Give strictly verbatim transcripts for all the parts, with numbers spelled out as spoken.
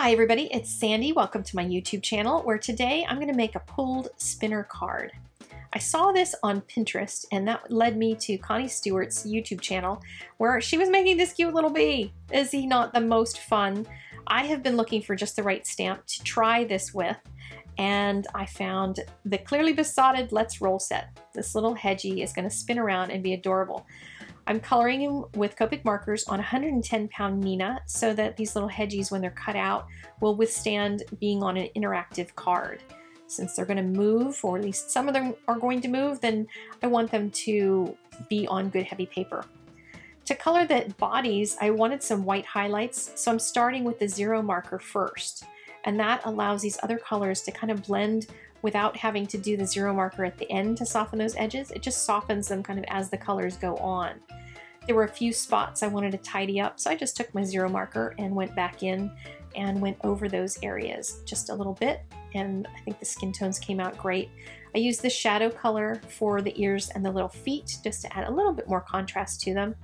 Hi everybody, it's Sandy. Welcome to my YouTube channel where today I'm going to make a pulled spinner card. I saw this on Pinterest and that led me to Connie Stewart's YouTube channel where she was making this cute little bee. Is he not the most fun? I have been looking for just the right stamp to try this with and I found the Clearly Besotted Let's Roll set. This little hedgie is going to spin around and be adorable. I'm coloring him with Copic Markers on one hundred ten pound Nina so that these little hedgies, when they're cut out, will withstand being on an interactive card. Since they're going to move, or at least some of them are going to move, then I want them to be on good heavy paper. To color the bodies, I wanted some white highlights, so I'm starting with the zero marker first. And that allows these other colors to kind of blend without having to do the zero marker at the end to soften those edges. It just softens them kind of as the colors go on. There were a few spots I wanted to tidy up, so I just took my zero marker and went back in and went over those areas just a little bit, and I think the skin tones came out great. I used the shadow color for the ears and the little feet just to add a little bit more contrast to them,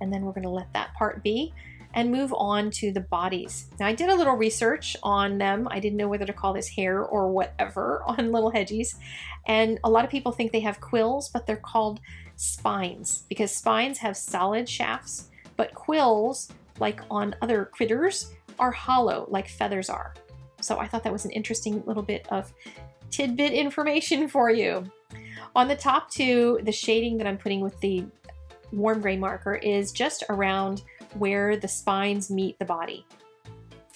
and then we're going to let that part be and move on to the bodies. Now I did a little research on them. I didn't know whether to call this hair or whatever on little hedgies. And a lot of people think they have quills, but they're called spines because spines have solid shafts, but quills, like on other critters, are hollow like feathers are. So I thought that was an interesting little bit of tidbit information for you. On the top two, the shading that I'm putting with the warm gray marker is just around where the spines meet the body.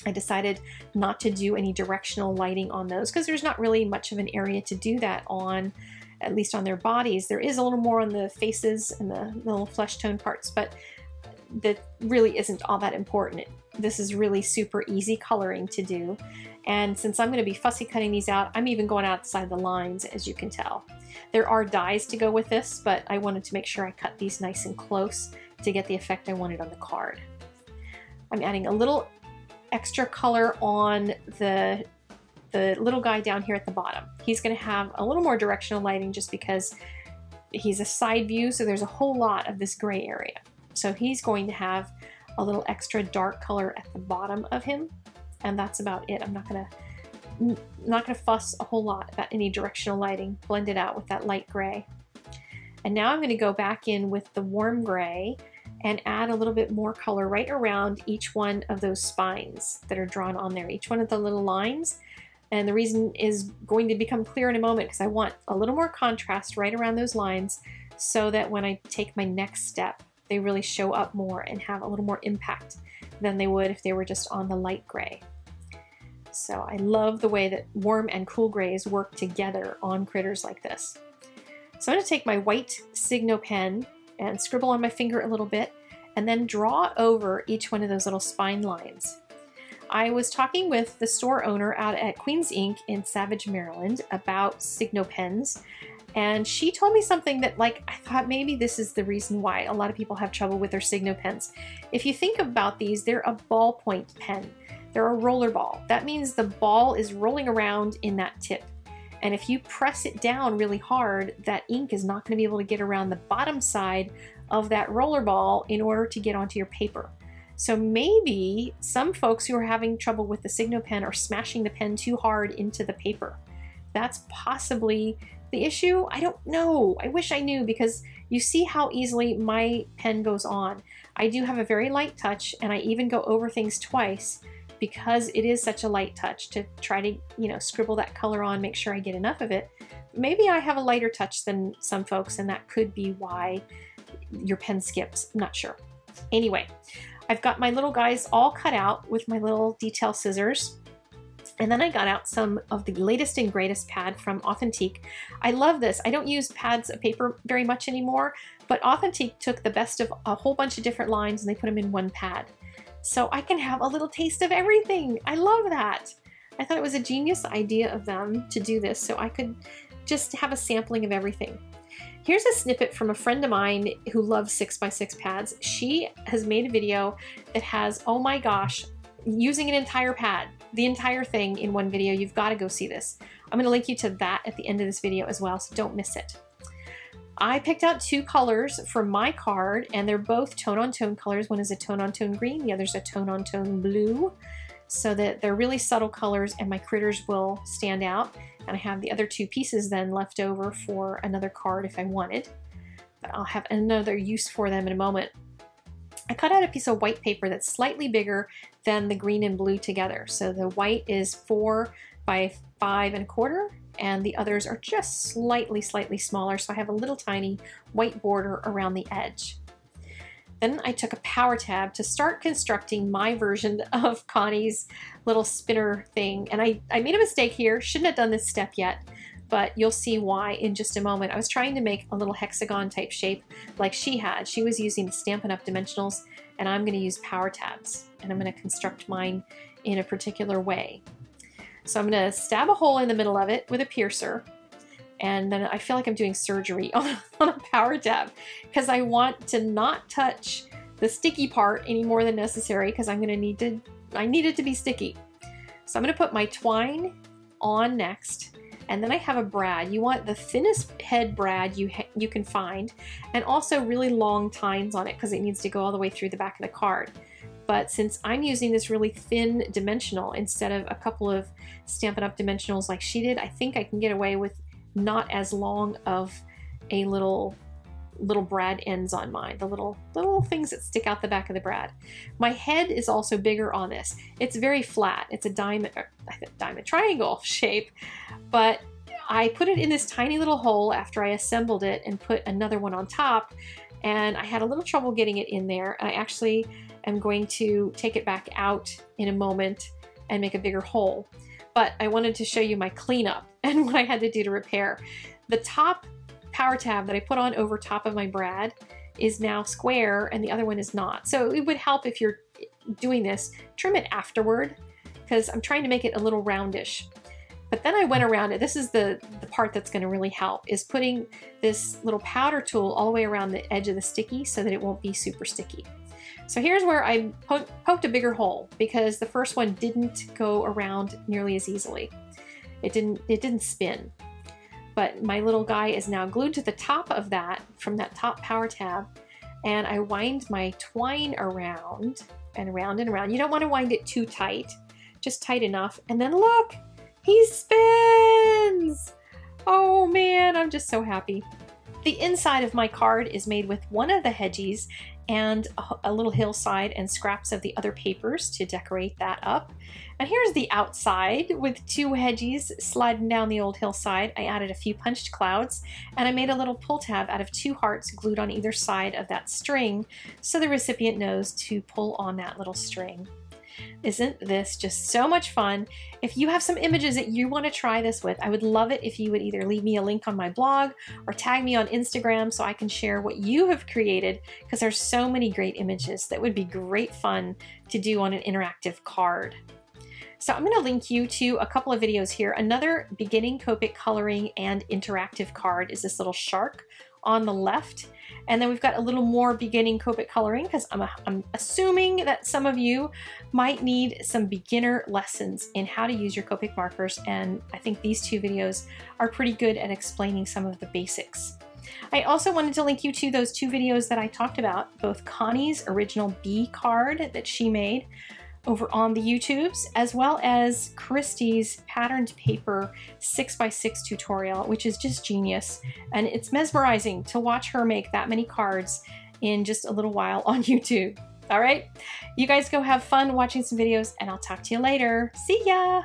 I decided not to do any directional lighting on those because there's not really much of an area to do that on, at least on their bodies. There is a little more on the faces and the little flesh tone parts, but that really isn't all that important. This is really super easy coloring to do. And since I'm going to be fussy cutting these out, I'm even going outside the lines, as you can tell. There are dies to go with this, but I wanted to make sure I cut these nice and close to get the effect I wanted on the card. I'm adding a little extra color on the, the little guy down here at the bottom. He's going to have a little more directional lighting just because he's a side view, so there's a whole lot of this gray area. So he's going to have a little extra dark color at the bottom of him, and that's about it. I'm not gonna not gonna fuss a whole lot about any directional lighting. Blend it out with that light gray. And now I'm gonna go back in with the warm gray and add a little bit more color right around each one of those spines that are drawn on there, each one of the little lines. And the reason is going to become clear in a moment because I want a little more contrast right around those lines so that when I take my next step, they really show up more and have a little more impact than they would if they were just on the light gray. So I love the way that warm and cool grays work together on critters like this. So I'm going to take my white Signo pen and scribble on my finger a little bit and then draw over each one of those little spine lines. I was talking with the store owner out at Queen's Ink in Savage, Maryland about Signo pens, and she told me something that, like, I thought maybe this is the reason why a lot of people have trouble with their Signo pens. If you think about these, they're a ballpoint pen. They're a roller ball. That means the ball is rolling around in that tip. And if you press it down really hard, that ink is not going to be able to get around the bottom side of that roller ball in order to get onto your paper. So maybe some folks who are having trouble with the Signo pen are smashing the pen too hard into the paper. That's possibly the issue. I don't know. I wish I knew because you see how easily my pen goes on. I do have a very light touch and I even go over things twice because it is such a light touch to try to, you know, scribble that color on, make sure I get enough of it. Maybe I have a lighter touch than some folks and that could be why your pen skips. I'm not sure. Anyway, I've got my little guys all cut out with my little detail scissors. And then I got out some of the latest and greatest pad from Authentique. I love this. I don't use pads of paper very much anymore, but Authentique took the best of a whole bunch of different lines and they put them in one pad. So I can have a little taste of everything. I love that. I thought it was a genius idea of them to do this so I could just have a sampling of everything. Here's a snippet from a friend of mine who loves six by six pads. She has made a video that has, oh my gosh, using an entire pad, the entire thing in one video. You've got to go see this. I'm going to link you to that at the end of this video as well, so don't miss it. I picked out two colors for my card, and they're both tone-on-tone colors. One is a tone-on-tone green, the other is a tone-on-tone blue. so that they're really subtle colors and my critters will stand out. And I have the other two pieces then left over for another card if I wanted, but I'll have another use for them in a moment. I cut out a piece of white paper that's slightly bigger than the green and blue together. So the white is four by five and a quarter, and the others are just slightly, slightly smaller. So I have a little tiny white border around the edge. Then I took a power tab to start constructing my version of Connie's little spinner thing. And I, I made a mistake here, shouldn't have done this step yet, but you'll see why in just a moment. I was trying to make a little hexagon type shape like she had. She was using the Stampin' Up! Dimensionals, and I'm gonna use power tabs, and I'm gonna construct mine in a particular way. So I'm gonna stab a hole in the middle of it with a piercer, and then I feel like I'm doing surgery on, on a power tab because I want to not touch the sticky part any more than necessary because I'm gonna need to, I need it to be sticky. So I'm gonna put my twine on next, and then I have a brad. You want the thinnest head brad you, you can find, and also really long tines on it because it needs to go all the way through the back of the card. But since I'm using this really thin dimensional instead of a couple of Stampin' Up! Dimensionals like she did, I think I can get away with not as long of a little little brad ends on mine, the little little things that stick out the back of the brad. My head is also bigger on this. It's very flat. It's a diamond, diamond triangle shape, but I put it in this tiny little hole after I assembled it and put another one on top, and I had a little trouble getting it in there. I actually am going to take it back out in a moment and make a bigger hole. But I wanted to show you my cleanup and what I had to do to repair. The top power tab that I put on over top of my brad is now square and the other one is not. So it would help if you're doing this, trim it afterward because I'm trying to make it a little roundish. But then I went around it. This is the, the part that's gonna really help, is putting this little powder tool all the way around the edge of the sticky so that it won't be super sticky. So here's where I po poked a bigger hole because the first one didn't go around nearly as easily. It didn't, it didn't spin. But my little guy is now glued to the top of that from that top power tab, and I wind my twine around and around and around. You don't want to wind it too tight, just tight enough. And then look, he spins! Oh man, I'm just so happy. The inside of my card is made with one of the hedgies and a little hillside and scraps of the other papers to decorate that up. And here's the outside with two hedgies sliding down the old hillside. I added a few punched clouds, and I made a little pull tab out of two hearts glued on either side of that string so the recipient knows to pull on that little string. Isn't this just so much fun? If you have some images that you want to try this with, I would love it if you would either leave me a link on my blog or tag me on Instagram so I can share what you have created, because there's so many great images that would be great fun to do on an interactive card. So I'm going to link you to a couple of videos here. Another beginning Copic coloring and interactive card is this little shark on the left. And then we've got a little more beginning Copic coloring because I'm, I'm assuming that some of you might need some beginner lessons in how to use your Copic markers, and I think these two videos are pretty good at explaining some of the basics. I also wanted to link you to those two videos that I talked about, both Connie's original bee card that she made over on the YouTubes, as well as Kristie's patterned paper six by six tutorial, which is just genius. And it's mesmerizing to watch her make that many cards in just a little while on YouTube. All right, you guys go have fun watching some videos, and I'll talk to you later. See ya!